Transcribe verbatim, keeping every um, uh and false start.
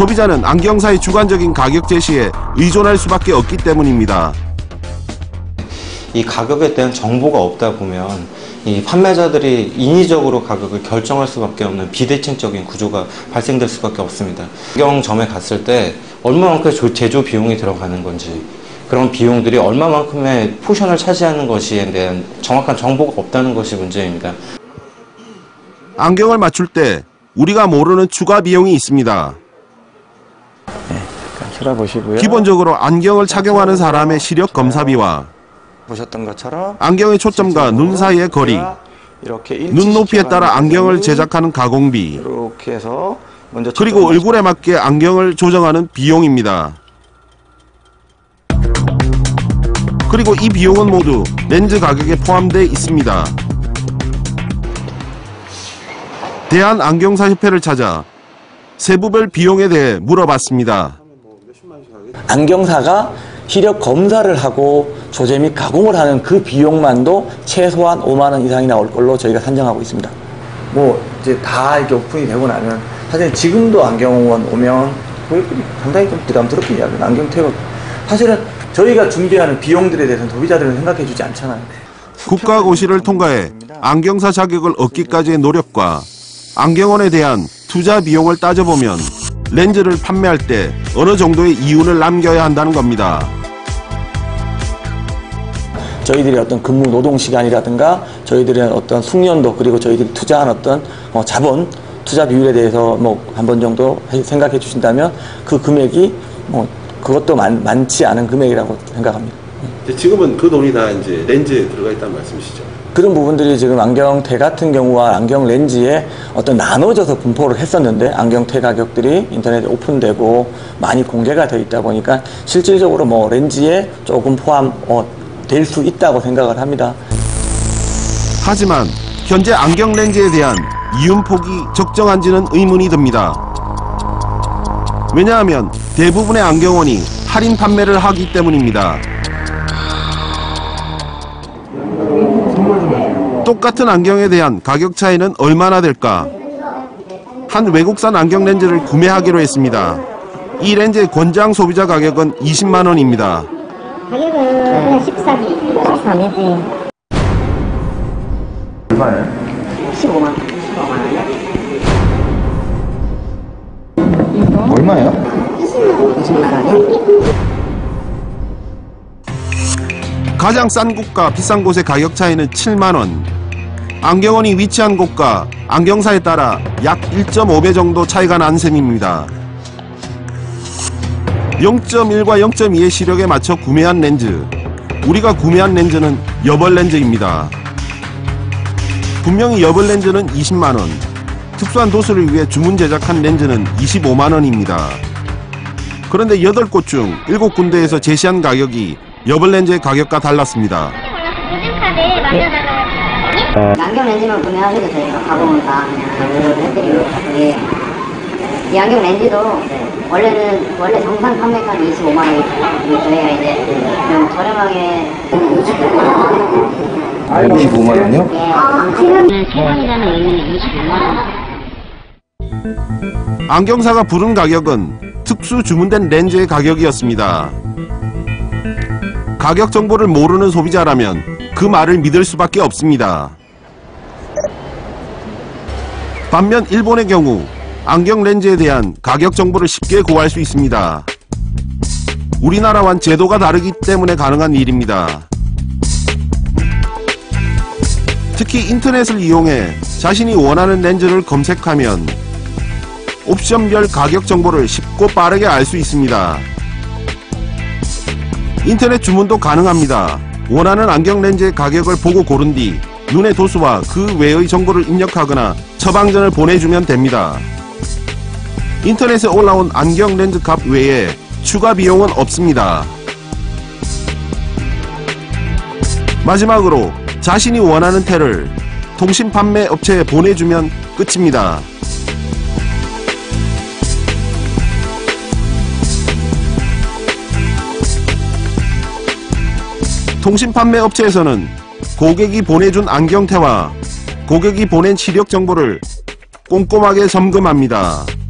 소비자는 안경사의 주관적인 가격 제시에 의존할 수밖에 없기 때문입니다. 이 가격에 대한 정보가 없다 보면 이 판매자들이 인위적으로 가격을 결정할 수밖에 없는 비대칭적인 구조가 발생될 수밖에 없습니다. 안경점에 갔을 때 얼마만큼 제조 비용이 들어가는 건지, 그런 비용들이 얼마만큼의 포션을 차지하는 것에 대한 정확한 정보가 없다는 것이 문제입니다. 안경을 맞출 때 우리가 모르는 추가 비용이 있습니다. 네, 잠깐 쳐다보시고요. 기본적으로 안경을 착용하는 사람의 시력 검사비와 보셨던 것처럼 안경의 초점과 눈 사이의 거리, 이렇게 눈 높이에 따라 안경을 제작하는 가공비, 이렇게 해서 먼저 그리고 얼굴에 맞게 안경을 조정하는 비용입니다. 그리고 이 비용은 모두 렌즈 가격에 포함되어 있습니다. 대한안경사협회를 찾아 세부별 비용에 대해 물어봤습니다. 안경사가 시력 검사를 하고 조제 및 가공을 하는 그 비용만도 최소한 오만 원 이상이 나올 걸로 저희가 산정하고 있습니다. 뭐 이제 다 이렇게 오픈이 되고 나면 사실 지금도 안경원 오면 고객들이 상당히 좀 부담스럽게 이야기하는 안경 태고, 사실은 저희가 준비하는 비용들에 대해서는 소비자들은 생각해주지 않잖아요. 국가고시를 통과해 안경사 자격을 얻기까지의 노력과 안경원에 대한 투자 비용을 따져보면 렌즈를 판매할 때 어느 정도의 이윤을 남겨야 한다는 겁니다. 저희들의 어떤 근무 노동 시간이라든가 저희들의 어떤 숙련도, 그리고 저희들이 투자한 어떤 자본, 투자 비율에 대해서 뭐 한 번 정도 생각해 주신다면 그 금액이 뭐 그것도 많, 많지 않은 금액이라고 생각합니다. 지금은 그 돈이 다 이제 렌즈에 들어가 있다는 말씀이시죠? 그런 부분들이 지금 안경테 같은 경우와 안경 렌즈에 어떤 나눠져서 분포를 했었는데 안경테 가격들이 인터넷에 오픈되고 많이 공개가 되어 있다 보니까 실질적으로 뭐 렌즈에 조금 포함될 수 있다고 생각을 합니다. 하지만 현재 안경 렌즈에 대한 이윤폭이 적정한지는 의문이 듭니다. 왜냐하면 대부분의 안경원이 할인 판매를 하기 때문입니다. 똑같은 안경에 대한 가격 차이는 얼마나 될까? 한 외국산 안경 렌즈를 구매하기로 했습니다. 이 렌즈의 권장 소비자 가격은 이십만 원입니다. 가격은 십삼, 십삼이지. 얼마예요? 십오만 원. 얼마예요? 이십만 원이요? 가장 싼 곳과 비싼 곳의 가격 차이는 칠만 원. 안경원이 위치한 곳과 안경사에 따라 약 일 점 오 배 정도 차이가 난 셈입니다. 영 점 일과 영 점 이의 시력에 맞춰 구매한 렌즈. 우리가 구매한 렌즈는 여벌 렌즈입니다. 분명히 여벌 렌즈는 이십만 원. 특수한 도수를 위해 주문 제작한 렌즈는 이십오만 원입니다. 그런데 여덟 곳 중 일곱 군데에서 제시한 가격이 여벌 렌즈의 가격과 달랐습니다. 안경 렌즈만 구매하셔도 돼요. 가공은 다 그냥 해드리고. 이 안경 렌즈도 원래는 원래 정상 판매가 이십오만 원이고요. 저희가 이제 좀 저렴하게 이십오만 원이요? 네, 세 번이라는 의미는 이십오만 원. 안경사가 부른 가격은 특수 주문된 렌즈의 가격이었습니다. 가격 정보를 모르는 소비자라면 그 말을 믿을 수밖에 없습니다. 반면 일본의 경우 안경 렌즈에 대한 가격 정보를 쉽게 구할 수 있습니다. 우리나라와는 제도가 다르기 때문에 가능한 일입니다. 특히 인터넷을 이용해 자신이 원하는 렌즈를 검색하면 옵션별 가격 정보를 쉽고 빠르게 알 수 있습니다. 인터넷 주문도 가능합니다. 원하는 안경 렌즈의 가격을 보고 고른 뒤 눈의 도수와 그 외의 정보를 입력하거나 처방전을 보내주면 됩니다. 인터넷에 올라온 안경 렌즈 값 외에 추가 비용은 없습니다. 마지막으로 자신이 원하는 테를 통신 판매 업체에 보내주면 끝입니다. 통신 판매 업체에서는 고객이 보내준 안경테와 고객이 보낸 시력 정보를 꼼꼼하게 점검합니다.